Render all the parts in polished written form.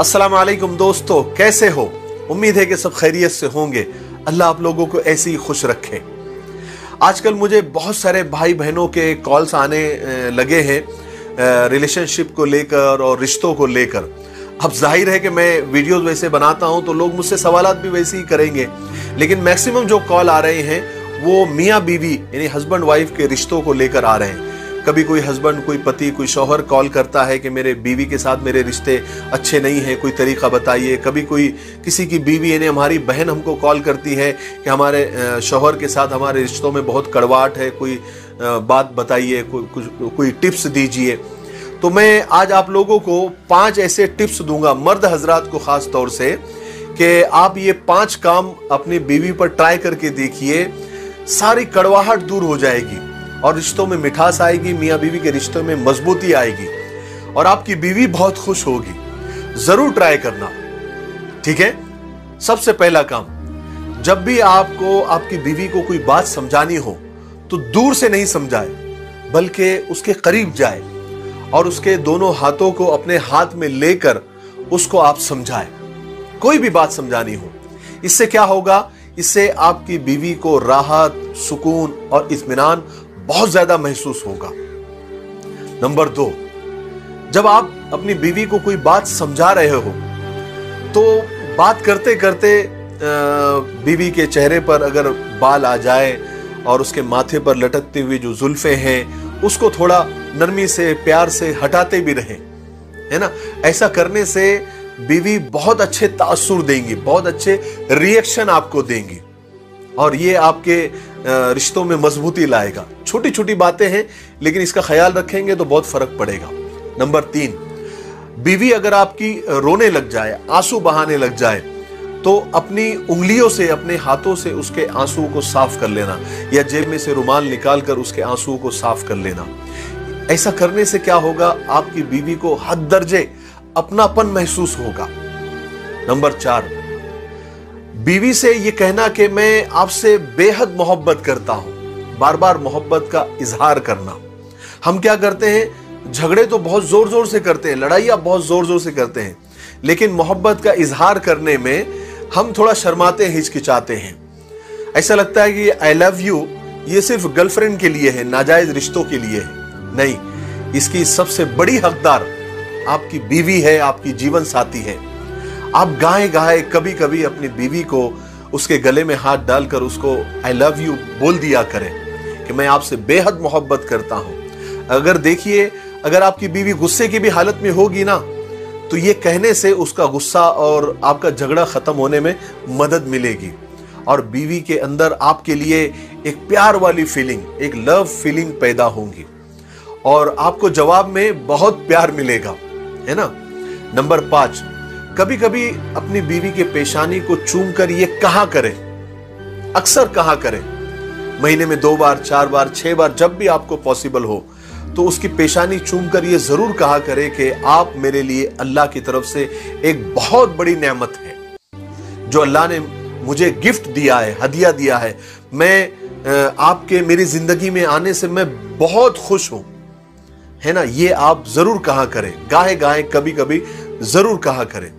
अस्सलाम वालेकुम दोस्तों, कैसे हो? उम्मीद है कि सब खैरियत से होंगे। अल्लाह आप लोगों को ऐसे ही खुश रखे। आजकल मुझे बहुत सारे भाई बहनों के कॉल्स आने लगे हैं रिलेशनशिप को लेकर और रिश्तों को लेकर। अब जाहिर है कि मैं वीडियोस वैसे बनाता हूं तो लोग मुझसे सवालात भी वैसे ही करेंगे, लेकिन मैक्सिमम जो कॉल आ रहे हैं वो मियाँ बीवी यानी हस्बैंड वाइफ के रिश्तों को लेकर आ रहे हैं। कभी कोई हस्बैंड, कोई पति, कोई शौहर कॉल करता है कि मेरे बीवी के साथ मेरे रिश्ते अच्छे नहीं हैं, कोई तरीका बताइए। कभी कोई किसी की बीवी यानी हमारी बहन हमको कॉल करती है कि हमारे शौहर के साथ हमारे रिश्तों में बहुत कड़वाहट है, कोई बात बताइए, कोई टिप्स दीजिए। तो मैं आज आप लोगों को 5 ऐसे टिप्स दूंगा, मर्द हजरात को ख़ास तौर से, कि आप ये 5 काम अपनी बीवी पर ट्राई करके देखिए, सारी कड़वाहट दूर हो जाएगी और रिश्तों में मिठास आएगी, मियाँ बीवी के रिश्तों में मजबूती आएगी और आपकी बीवी बहुत खुश होगी। जरूर ट्राई करना, ठीक है? सबसे पहला काम, जब भी आपको आपकी बीवी को कोई बात समझानी हो तो दूर से नहीं समझाए, बल्कि उसके करीब जाए और उसके दोनों हाथों को अपने हाथ में लेकर उसको आप समझाए। कोई भी बात समझानी हो, इससे क्या होगा? इससे आपकी बीवी को राहत, सुकून और इत्मीनान बहुत ज्यादा महसूस होगा। नंबर 2, जब आप अपनी बीवी को कोई बात समझा रहे हो तो बात करते करते बीवी के चेहरे पर अगर बाल आ जाए और उसके माथे पर लटकती हुई जो जुल्फे हैं उसको थोड़ा नरमी से, प्यार से हटाते भी रहें, है ना? ऐसा करने से बीवी बहुत अच्छे तासुर देंगी, बहुत अच्छे रिएक्शन आपको देंगी और ये आपके रिश्तों में मजबूती लाएगा। छोटी छोटी बातें हैं लेकिन इसका ख्याल रखेंगे तो बहुत फर्क पड़ेगा। नंबर 3, बीवी अगर आपकी रोने लग जाए, आंसू बहाने लग जाए, तो अपनी उंगलियों से, अपने हाथों से उसके आंसू को साफ कर लेना या जेब में से रुमाल निकाल कर उसके आंसू को साफ कर लेना। ऐसा करने से क्या होगा? आपकी बीवी को हद दर्जे अपनापन महसूस होगा। नंबर 4, बीवी से ये कहना कि मैं आपसे बेहद मोहब्बत करता हूं, बार बार मोहब्बत का इजहार करना। हम क्या करते हैं? झगड़े तो बहुत जोर जोर से करते हैं, लड़ाइयाँ बहुत जोर जोर से करते हैं, लेकिन मोहब्बत का इजहार करने में हम थोड़ा शर्माते, हिचकिचाते हैं। ऐसा लगता है कि आई लव यू ये सिर्फ गर्लफ्रेंड के लिए है, नाजायज रिश्तों के लिए है। नहीं, इसकी सबसे बड़ी हकदार आपकी बीवी है, आपकी जीवन साथी है। आप गाए गाए कभी कभी अपनी बीवी को उसके गले में हाथ डालकर उसको आई लव यू बोल दिया करें कि मैं आपसे बेहद मोहब्बत करता हूं। अगर देखिए, अगर आपकी बीवी गुस्से की भी हालत में होगी ना, तो ये कहने से उसका गुस्सा और आपका झगड़ा ख़त्म होने में मदद मिलेगी और बीवी के अंदर आपके लिए एक प्यार वाली फीलिंग, एक लव फीलिंग पैदा होगी और आपको जवाब में बहुत प्यार मिलेगा, है ना? नंबर 5, कभी कभी अपनी बीवी के पेशानी को चूम कर ये कहा करें, अक्सर कहा करें, महीने में 2 बार, 4 बार, 6 बार, जब भी आपको पॉसिबल हो तो उसकी पेशानी चूम कर ये जरूर कहा करें कि आप मेरे लिए अल्लाह की तरफ से एक बहुत बड़ी नेमत है जो अल्लाह ने मुझे गिफ्ट दिया है, हदिया दिया है। मैं आपके मेरी जिंदगी में आने से मैं बहुत खुश हूं, है ना? ये आप जरूर कहा करें, गाहे गाहे कभी कभी जरूर कहा करें।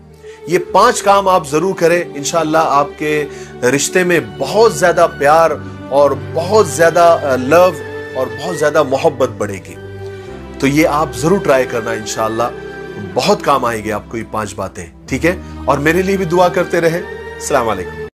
ये 5 काम आप जरूर करें, इंशाल्लाह आपके रिश्ते में बहुत ज़्यादा प्यार और बहुत ज़्यादा लव और बहुत ज़्यादा मोहब्बत बढ़ेगी। तो ये आप ज़रूर ट्राई करना, इंशाल्लाह बहुत काम आएंगे आपको ये 5 बातें, ठीक है? और मेरे लिए भी दुआ करते रहें। अस्सलाम वालेकुम।